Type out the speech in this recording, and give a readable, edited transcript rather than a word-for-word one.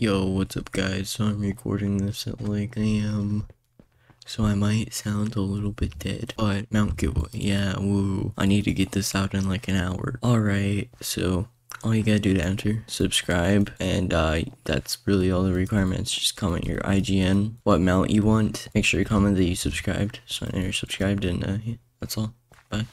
Yo, what's up guys? So I'm recording this at like AM, so I might sound a little bit dead, but mount giveaway, yeah, woo. I need to get this out in like an hour. Alright, so all you gotta do to enter, subscribe, and that's really all the requirements. Just comment your IGN, what mount you want, make sure you comment that you subscribed, so you're subscribed, and yeah, that's all, bye.